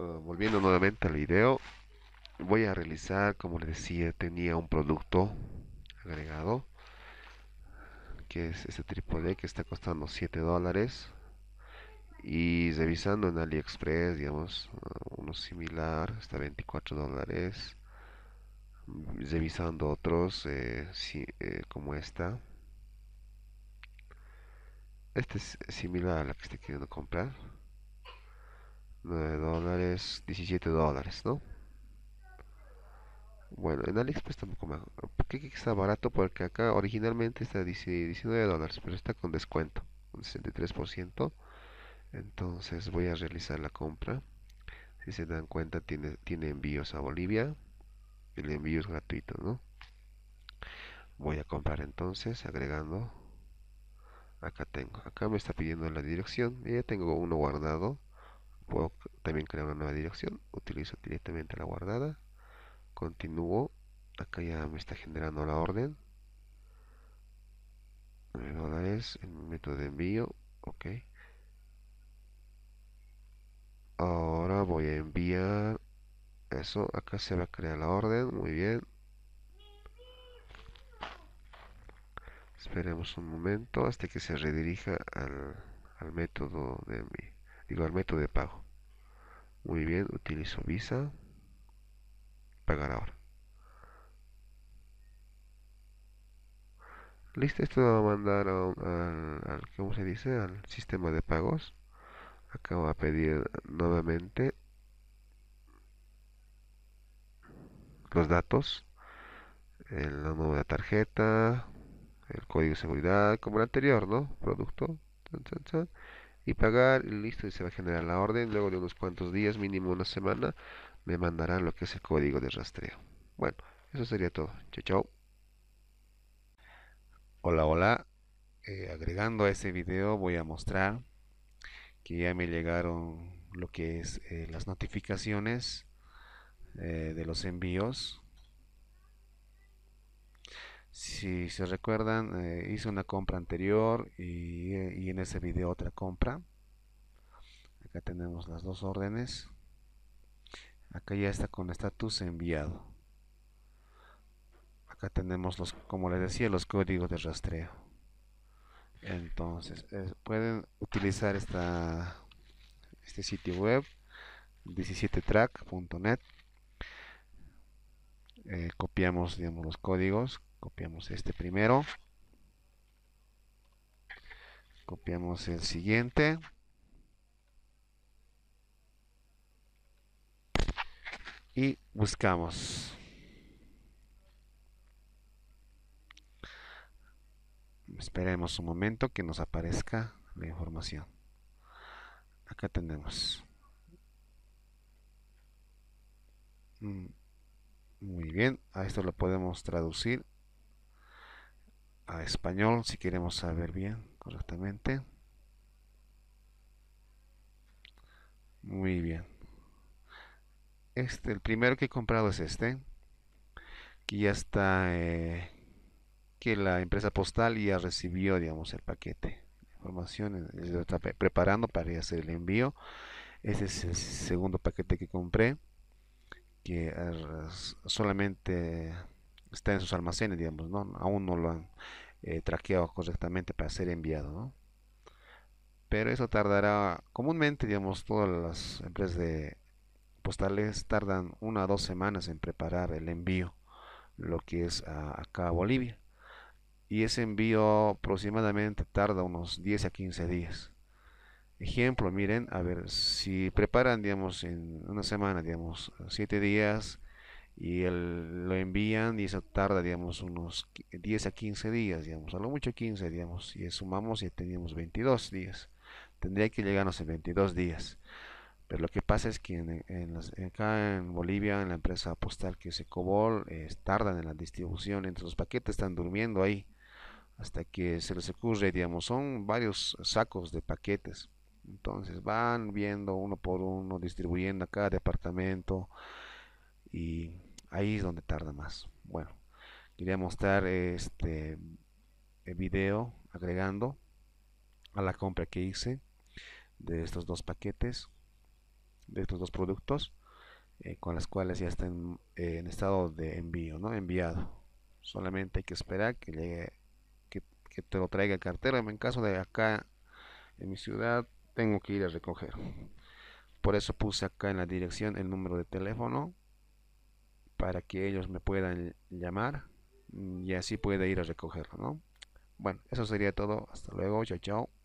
volviendo nuevamente al video, voy a realizar, como les decía, tenía un producto agregado que es este trípode que está costando $7, y revisando en AliExpress, digamos, uno similar está $24, revisando otros como esta. Este es similar a la que estoy queriendo comprar, $9, $17, ¿no? Bueno, en AliExpress tampoco me... ¿Por qué está barato? Porque acá originalmente está $19, pero está con descuento, un 63%. Entonces voy a realizar la compra. Si se dan cuenta, tiene envíos a Bolivia. El envío es gratuito, ¿no? Voy a comprar entonces, agregando. Acá tengo. Acá me está pidiendo la dirección. Ya tengo uno guardado. Puedo también crear una nueva dirección. Utilizo directamente la guardada. Continúo. Acá ya me está generando la orden. $9. El método de envío. Ok. Ahora voy a enviar eso. Acá se va a crear la orden. Muy bien. Esperemos un momento hasta que se redirija al método de envío. Digo, al método de pago. Muy bien. Utilizo Visa. Pagar ahora. Listo, esto va a mandar ¿cómo se dice? Al sistema de pagos. Acá va a pedir nuevamente los datos, el número de tarjeta, el código de seguridad, como el anterior, ¿no? Producto, chan, chan, chan. Y pagar, y listo, y se va a generar la orden. Luego de unos cuantos días, mínimo una semana, me mandarán lo que es el código de rastreo. Bueno, eso sería todo. Chau, chau. Hola, hola. Agregando a este video voy a mostrar que ya me llegaron lo que es las notificaciones de los envíos. Si se recuerdan, hice una compra anterior y en ese video otra compra. Acá tenemos las dos órdenes. Acá ya está con estatus enviado. Acá tenemos los, como les decía, los códigos de rastreo. Entonces pueden utilizar este sitio web 17track.net. Copiamos, digamos, los códigos. Copiamos este primero, copiamos el siguiente, y buscamos. Esperemos un momento que nos aparezca la información. Acá tenemos. Muy bien, a esto lo podemos traducir a español si queremos saber bien correctamente. Muy bien. El primero que he comprado es este, que ya está, que la empresa postal ya recibió, digamos, el paquete. La información lo está preparando para hacer el envío. Este es el segundo paquete que compré, que solamente está en sus almacenes, digamos, ¿no? Aún no lo han traqueado correctamente para ser enviado, ¿no? Pero eso tardará, comúnmente, digamos, todas las empresas de postales tardan 1 a 2 semanas en preparar el envío, lo que es acá a Bolivia. Y ese envío aproximadamente tarda unos 10 a 15 días. Ejemplo, miren, a ver, si preparan, digamos, en una semana, digamos, 7 días, y lo envían, y eso tarda, digamos, unos 10 a 15 días, digamos, a lo mucho 15, digamos, y sumamos y teníamos 22 días. Tendría que llegarnos en 22 días. Pero lo que pasa es que acá en Bolivia, en la empresa postal que es ECOBOL, tardan en la distribución, entonces los paquetes están durmiendo ahí, hasta que se les ocurre, digamos, son varios sacos de paquetes. Entonces van viendo uno por uno, distribuyendo a cada departamento, y ahí es donde tarda más. Bueno, quería mostrar este video agregando a la compra que hice de estos dos paquetes. de estos dos productos, con las cuales ya está en estado de envío, ¿no? Enviado. Solamente hay que esperar que llegue, que te lo traiga el cartero. En caso de acá en mi ciudad, tengo que ir a recoger. Por eso puse acá en la dirección el número de teléfono, para que ellos me puedan llamar y así pueda ir a recogerlo, ¿no? Bueno, eso sería todo. Hasta luego. Chao, chao.